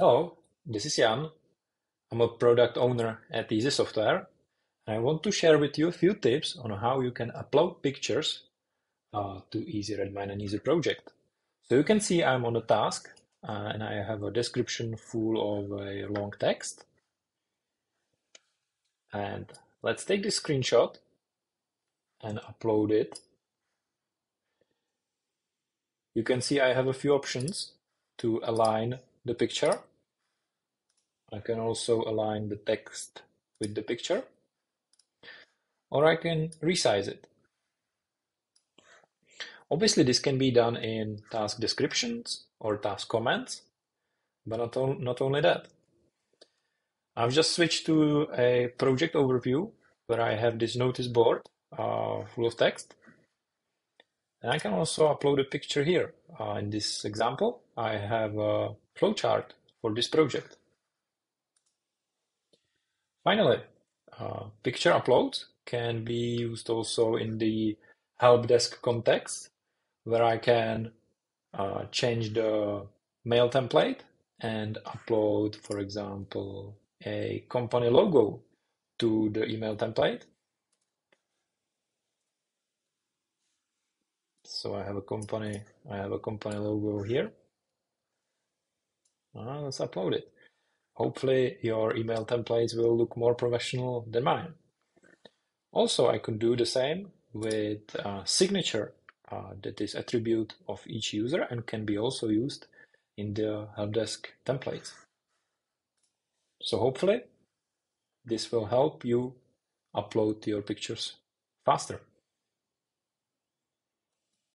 Hello, this is Jan. I'm a product owner at Easy Software, and I want to share with you a few tips on how you can upload pictures to EasyRedmine and Easy Project. So you can see I'm on a task and I have a description full of a long text. And let's take this screenshot and upload it. You can see I have a few options to align the picture. I can also align the text with the picture, or I can resize it. Obviously, this can be done in task descriptions or task comments, but not only that. I've just switched to a project overview where I have this notice board full of text, and I can also upload a picture here. In this example, I have a flowchart for this project. Finally, picture uploads can be used also in the help desk context, where I can change the mail template and upload, for example, a company logo to the email template. So I have a company logo here. Let's upload it. Hopefully your email templates will look more professional than mine. Also, I could do the same with a signature that is attribute of each user and can be also used in the helpdesk templates. So hopefully this will help you upload your pictures faster.